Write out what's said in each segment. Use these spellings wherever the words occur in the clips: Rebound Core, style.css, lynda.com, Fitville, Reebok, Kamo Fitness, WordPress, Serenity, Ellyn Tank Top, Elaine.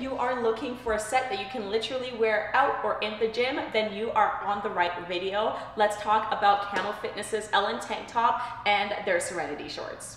you are looking for a set that you can literally wear out or in the gym, then you are on the right video. Let's talk about Kamo Fitness's Ellyn Tank Top and their Serenity shorts.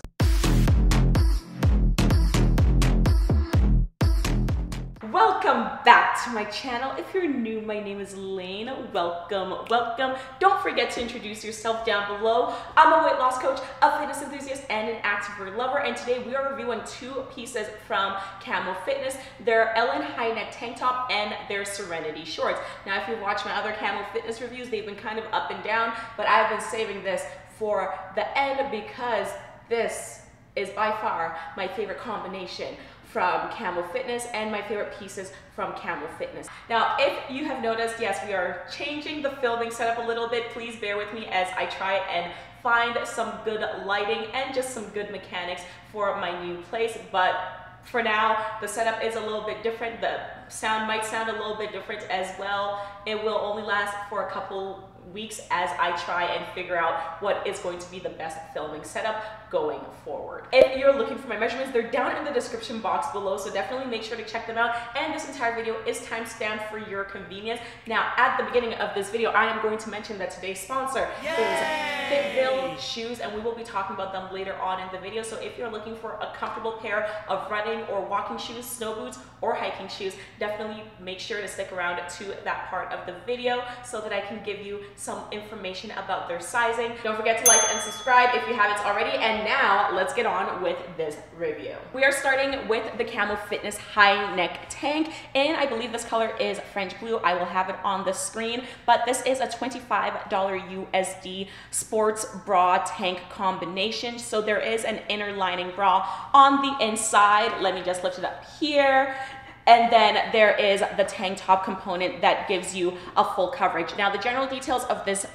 Welcome back to my channel. If you're new, my name is Elaine. Welcome, welcome. Don't forget to introduce yourself down below. I'm a weight loss coach, a fitness enthusiast, and an activewear lover, and today we are reviewing two pieces from Kamo Fitness, their Ellyn high neck tank top and their Serenity shorts. Now, if you've watched my other Kamo Fitness reviews, they've been kind of up and down, but I've been saving this for the end because this is by far my favorite combination from Kamo Fitness and my favorite pieces from Kamo Fitness. Now, if you have noticed, yes, we are changing the filming setup a little bit. Please bear with me as I try and find some good lighting and just some good mechanics for my new place. But for now, the setup is a little bit different. The sound might sound a little bit different as well. It will only last for a couple weeks as I try and figure out what is going to be the best filming setup going forward. If you're looking for my measurements, they're down in the description box below, so definitely make sure to check them out. And this entire video is timestamped for your convenience. Now, at the beginning of this video, I am going to mention that today's sponsor is Fitville shoes, and we will be talking about them later on in the video. So if you're looking for a comfortable pair of running or walking shoes, snow boots, or hiking shoes, definitely make sure to stick around to that part of the video so that I can give you some information about their sizing. Don't forget to like and subscribe if you haven't already. And now let's get on with this review. We are starting with the Kamo Fitness high neck tank, and I believe this color is French blue. I will have it on the screen, but this is a $25 USD sports bra tank combination. So there is an inner lining bra on the inside. Let me just lift it up here. And then there is the tank top component that gives you a full coverage. Now, the general details of this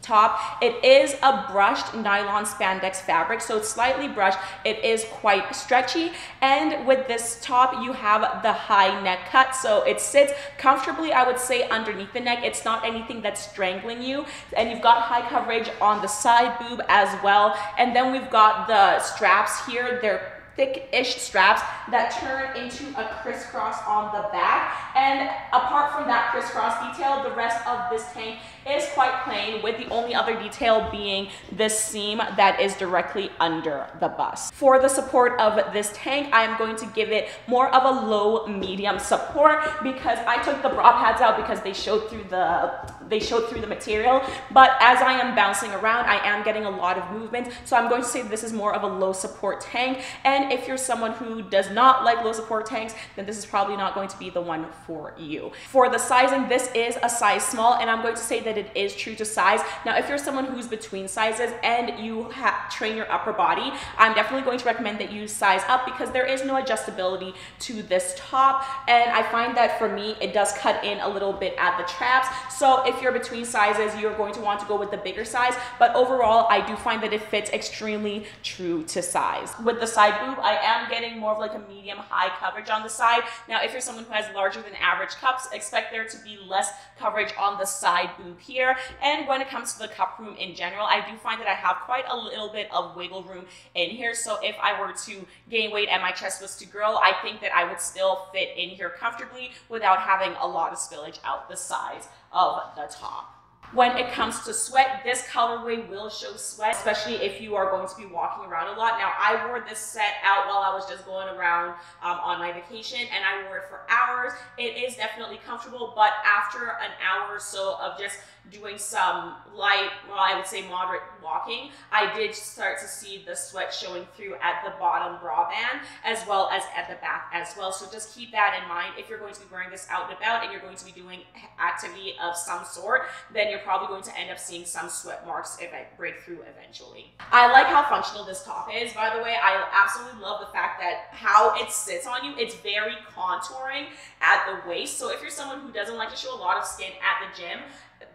top, it is a brushed nylon spandex fabric, so it's slightly brushed. It is quite stretchy, and with this top you have the high neck cut, so it sits comfortably, I would say, underneath the neck. It's not anything that's strangling you, and you've got high coverage on the side boob as well. And then we've got the straps here. They're thick-ish straps that turn into a crisscross on the back, and apart from that crisscross detail, the rest of this tank is quite plain, with the only other detail being this seam that is directly under the bust. For the support of this tank, I'm going to give it more of a low-medium support because I took the bra pads out because they showed through the material. But as I am bouncing around, I am getting a lot of movement, so I'm going to say this is more of a low support tank. And if you're someone who does not like low support tanks, then this is probably not going to be the one for you. For the sizing, this is a size small, and I'm going to say that it is true to size. Now, if you're someone who's between sizes and you train your upper body, I'm definitely going to recommend that you size up because there is no adjustability to this top. And I find that for me, it does cut in a little bit at the traps. So if you're between sizes, you're going to want to go with the bigger size. But overall, I do find that it fits extremely true to size. With the side boob, I am getting more of like a medium high coverage on the side. Now, if you're someone who has larger than average cups, expect there to be less coverage on the side boob here. And when it comes to the cup room in general, I do find that I have quite a little bit of wiggle room in here. So if I were to gain weight and my chest was to grow, I think that I would still fit in here comfortably without having a lot of spillage out the sides of the top. When it comes to sweat, this colorway will show sweat, especially if you are going to be walking around a lot. Now, I wore this set out while I was just going around on my vacation, and I wore it for hours. It is definitely comfortable, but after an hour or so of just doing some light, well, I would say moderate walking, I did start to see the sweat showing through at the bottom bra band as well as at the back as well. So just keep that in mind. If you're going to be wearing this out and about and you're going to be doing activity of some sort, then you're probably going to end up seeing some sweat marks if I break through eventually. I like how functional this top is, by the way. I absolutely love the fact that how it sits on you, it's very contouring at the waist. So if you're someone who doesn't like to show a lot of skin at the gym,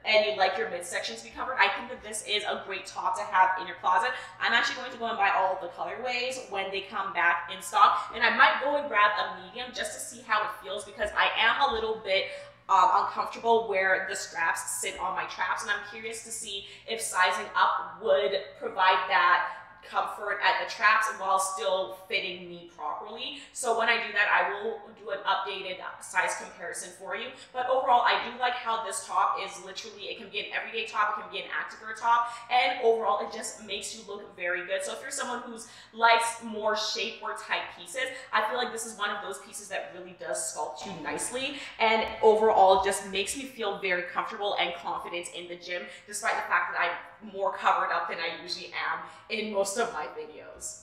and you'd like your midsection to be covered, I think that this is a great top to have in your closet. I'm actually going to go and buy all of the colorways when they come back in stock, and I might go and grab a medium just to see how it feels because I am a little bit uncomfortable where the straps sit on my traps, and I'm curious to see if sizing up would provide that comfort at the traps while still fitting me properly. So when I do that, I will do an updated size comparison for you. But overall, I do like how this top is literally, it can be an everyday top, it can be an activewear top, and overall it just makes you look very good. So if you're someone who likes more shapewear type pieces, I feel like this is one of those pieces that really does sculpt you nicely, and overall just makes me feel very comfortable and confident in the gym, despite the fact that I'm more covered up than I usually am in most of my videos.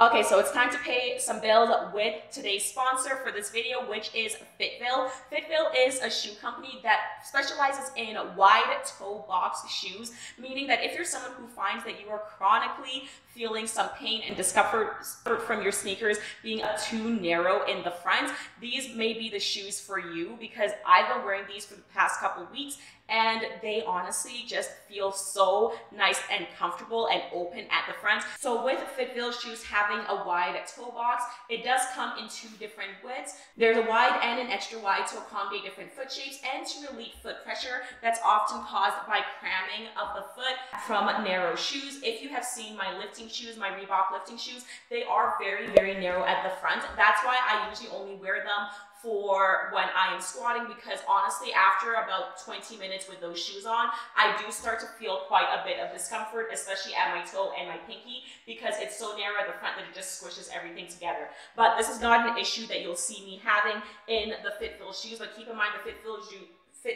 Okay, so it's time to pay some bills with today's sponsor for this video, which is Fitville. Fitville is a shoe company that specializes in wide toe box shoes, meaning that if you're someone who finds that you are chronically feeling some pain and discomfort from your sneakers being too narrow in the front, these may be the shoes for you, because I've been wearing these for the past couple of weeks and they honestly just feel so nice and comfortable and open at the front. So with Fitville shoes having a wide toe box, it does come in two different widths. There's a wide and an extra wide to accommodate different foot shapes and to relieve foot pressure that's often caused by cramming of the foot from narrow shoes. If you have seen my lifting shoes, my Reebok lifting shoes, they are very, very narrow at the front. That's why I usually only wear them for when I am squatting, because honestly after about 20 minutes with those shoes on, I do start to feel quite a bit of discomfort, especially at my toe and my pinky, because it's so narrow at the front that it just squishes everything together. But this is not an issue that you'll see me having in the Fitville shoes. But keep in mind, the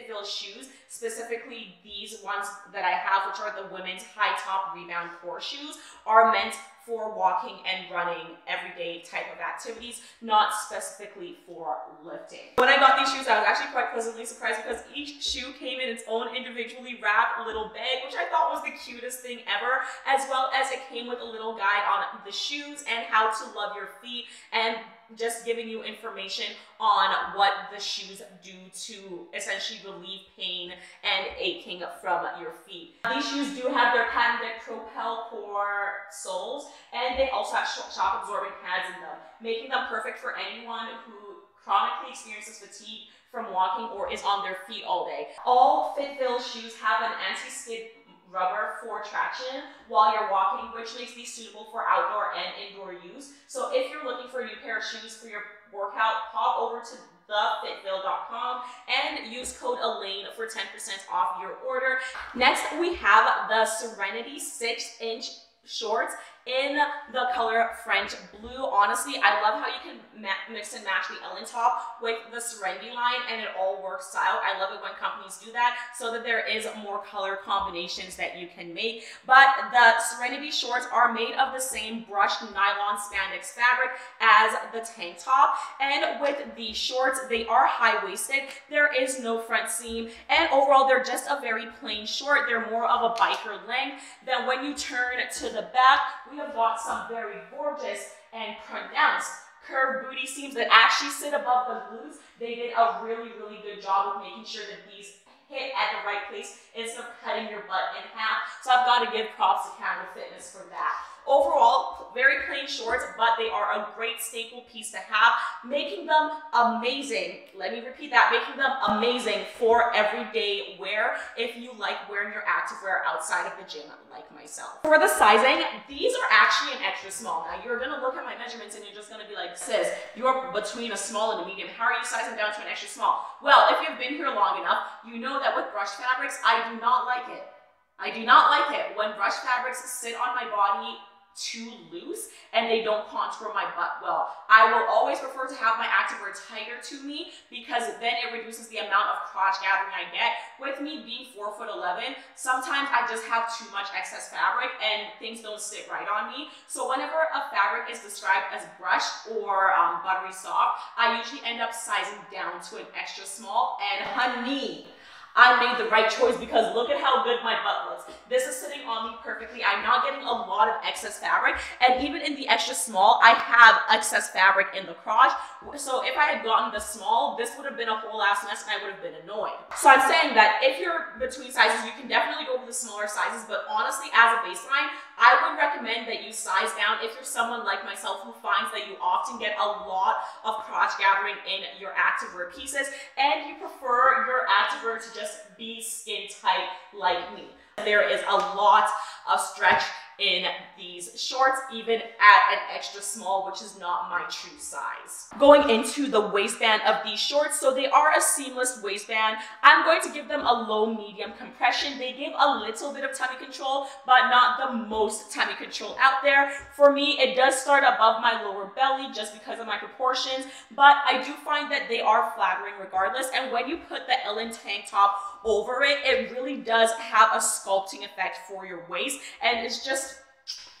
Fitville shoes, specifically these ones that I have, which are the women's high top rebound core shoes, are meant for walking and running, everyday type of activities, not specifically for lifting. When I got these shoes, I was actually quite pleasantly surprised, because each shoe came in its own individually wrapped little bag, which I thought was the cutest thing ever, as well as it came with a little guide on the shoes and how to love your feet, and just giving you information on what the shoes do to essentially relieve pain and aching from your feet. These shoes do have their patented Propel Core soles, and they also have shock absorbent pads in them, making them perfect for anyone who chronically experiences fatigue from walking or is on their feet all day. All Fitville shoes have an anti-skid rubber for traction while you're walking, which makes these suitable for outdoor and indoor use. So if you're looking for a new pair of shoes for your workout, pop over to thefitville.com and use code Elaine for 10% off your order. Next, we have the Serenity 6-inch shorts in the color French blue. Honestly, I love how you can mix and match the Ellyn top with the Serenity line and it all works out. I love it when companies do that, so that there is more color combinations that you can make. But the Serenity shorts are made of the same brushed nylon spandex fabric as the tank top, and with these shorts, they are high-waisted. There is no front seam, and overall they're just a very plain short. They're more of a biker length. Then when you turn to the back, we have got some very gorgeous and pronounced curved booty seams that actually sit above the glutes. They did a really good job of making sure that these hit at the right place instead of cutting your butt in half. So I've got to give props to Kamo Fitness for that. Overall, very plain shorts, but they are a great staple piece to have, making them amazing. Let me repeat that, making them amazing for everyday wear if you like wearing your activewear outside of the gym like myself. For the sizing, these are actually an extra small. Now, you're gonna look at my measurements and you're just gonna be like, sis, you're between a small and a medium. How are you sizing down to an extra small? Well, if you've been here long enough, you know that with brushed fabrics, I do not like it. I do not like it when brushed fabrics sit on my body too loose and they don't contour my butt well. I will always prefer to have my activewear tighter to me, because then it reduces the amount of crotch gathering I get. With me being 4'11", sometimes I just have too much excess fabric and things don't sit right on me. So whenever a fabric is described as brushed or buttery soft, I usually end up sizing down to an extra small. And honey, I made the right choice, because look at how good my butt looks. This is sitting on me perfectly. I'm not getting a lot of excess fabric. And even in the extra small, I have excess fabric in the crotch. So if I had gotten the small, this would have been a whole ass mess and I would have been annoyed. So I'm saying that if you're between sizes, you can definitely go with the smaller sizes. But honestly, as a baseline, I would recommend that you size down if you're someone like myself who finds that you often get a lot of crotch gathering in your activewear pieces and you prefer your activewear to just be skin tight like me. There is a lot of stretch in these shorts, even at an extra small, which is not my true size. Going into the waistband of these shorts, so they are a seamless waistband. I'm going to give them a low-medium compression. They give a little bit of tummy control, but not the most tummy control out there. For me, it does start above my lower belly just because of my proportions, but I do find that they are flattering regardless, and when you put the Ellyn tank top over it, it really does have a sculpting effect for your waist, and it's just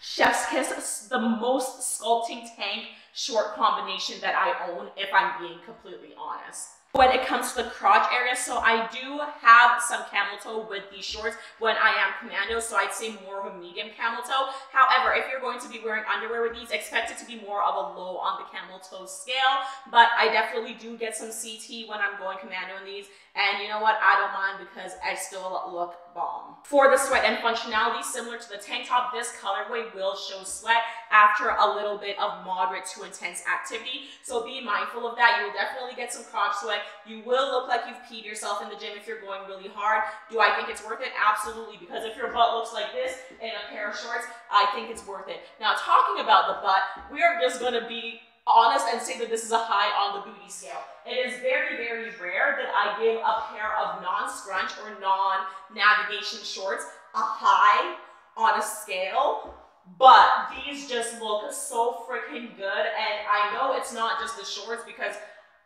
chef's kiss, the most sculpting tank short combination that I own, if I'm being completely honest. When it comes to the crotch area, so I do have some camel toe with these shorts when I am commando, so I'd say more of a medium camel toe. However, if you're going to be wearing underwear with these, expect it to be more of a low on the camel toe scale, but I definitely do get some CT when I'm going commando in these, and you know what, I don't mind because I still look bomb. For the sweat and functionality, similar to the tank top, this colorway will show sweat after a little bit of moderate to intense activity, so be mindful of that. You'll definitely get some crotch sweat. You will look like you've peed yourself in the gym if you're going really hard. Do I think it's worth it? Absolutely, because if your butt looks like this in a pair of shorts, I think it's worth it. Now, talking about the butt, we are just gonna be honest and say that this is a high on the booty scale. It is very, very rare that I give a pair of non-scrunch or non-navigation shorts a high on a scale, but these just look so freaking good. And I know it's not just the shorts because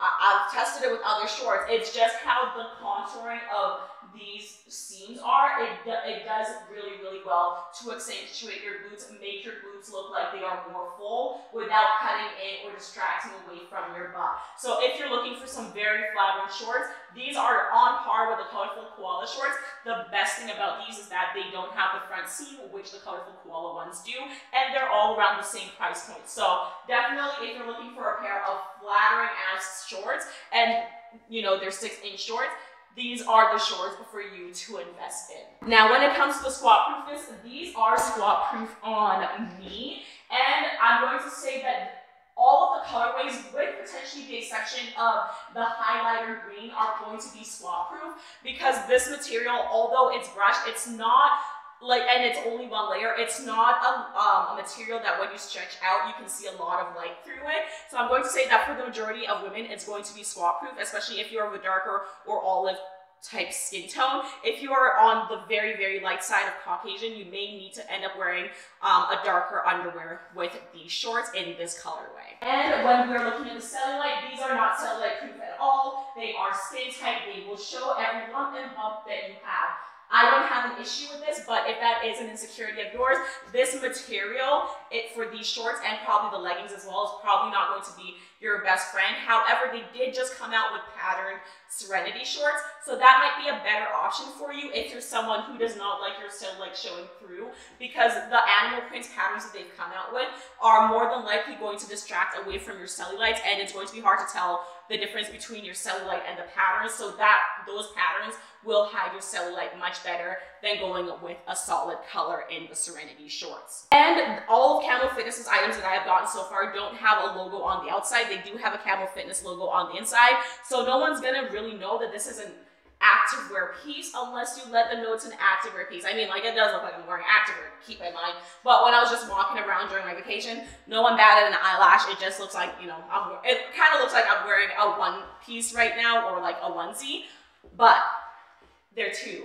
I've tested it with other shorts. It's just how the contouring of these seams are. It does really, really well to accentuate your glutes, make your glutes look like they are more full without cutting in or distracting away from your butt. So if you're looking for some very flattering shorts, these are on par with the colorful koala shorts. The best thing about these is that they don't have the front seam, which the colorful koala ones do, and they're all around the same price point. So definitely if you're looking for a pair of flattering ass shorts, and you know they're 6-inch shorts, these are the shorts for you to invest in. Now, when it comes to the squat proofness, these are squat proof on me, and I'm going to say that all of the colorways, with potentially the exception of the highlighter green, are going to be squat proof because this material, although it's brushed, it's not like, and it's only one layer, it's not a material that when you stretch out, you can see a lot of light through it. So I'm going to say that for the majority of women, it's going to be squat proof, especially if you're of a darker or olive type skin tone. If you are on the very, very light side of Caucasian, you may need to end up wearing a darker underwear with these shorts in this colorway. And when we're looking at the cellulite, these are not cellulite proof at all. They are skin tight. They will show every lump and bump that you have. I don't have an issue with this, but if that is an insecurity of yours, this material, for these shorts and probably the leggings as well, is probably not going to be your best friend. However, they did just come out with patterned Serenity shorts, so that might be a better option for you if you're someone who does not like your cellulite showing through, because the animal print patterns that they've come out with are more than likely going to distract away from your cellulites, and it's going to be hard to tell the difference between your cellulite and the patterns, so that those patterns will hide your cellulite much better than going with a solid color in the Serenity shorts. And all of Kamo Fitness's items that I have gotten so far don't have a logo on the outside. They do have a Kamo Fitness logo on the inside, so no one's gonna really know that this is an activewear piece unless you let them know it's an activewear piece. I mean, like, it does look like I'm wearing activewear, keep in mind, but when I was just walking around during my vacation, no one batted an eyelash. It just looks like, you know, it kind of looks like I'm wearing a one piece right now, or like a onesie, but they're two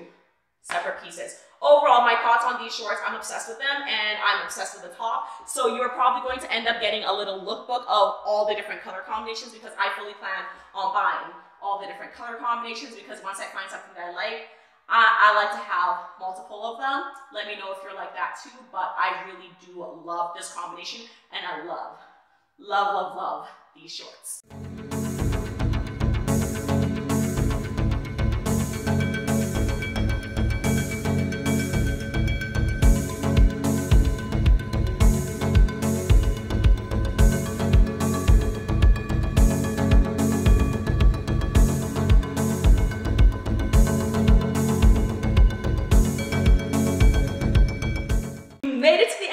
separate pieces. Overall, my thoughts on these shorts, I'm obsessed with them, and I'm obsessed with the top. So you're probably going to end up getting a little lookbook of all the different color combinations, because I fully plan on buying all the different color combinations, because once I find something that I like, I like to have multiple of them. Let me know if you're like that too, but I really do love this combination, and I love, love, love, love these shorts. Made it to the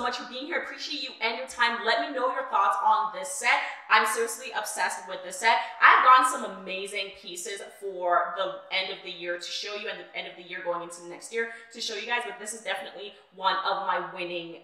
so much for being here. Appreciate you and your time. Let me know your thoughts on this set. I'm seriously obsessed with this set. I've gotten some amazing pieces for the end of the year to show you, and the end of the year going into next year to show you guys, but this is definitely one of my winning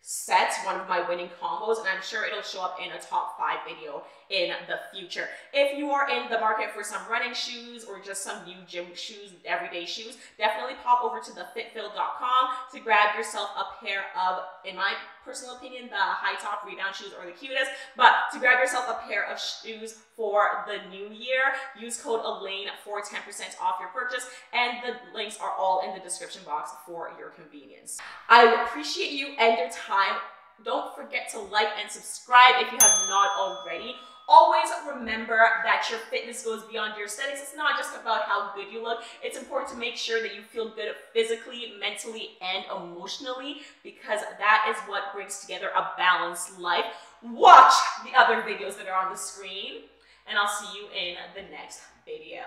sets, one of my winning combos, and I'm sure it'll show up in a top 5 video in the future. If you are in the market for some running shoes or just some new gym shoes, everyday shoes, definitely pop over to thefitville.com to grab yourself a pair of, in my personal opinion, the high top rebound shoes are the cutest, but to grab yourself a pair of shoes for the new year, use code Elaine for 10% off your purchase, and the links are all in the description box for your convenience. I appreciate you and your time. Don't forget to like and subscribe if you have not already. Always remember that your fitness goes beyond your aesthetics. It's not just about how good you look. It's important to make sure that you feel good physically, mentally, and emotionally, because that is what brings together a balanced life. Watch the other videos that are on the screen, and I'll see you in the next video.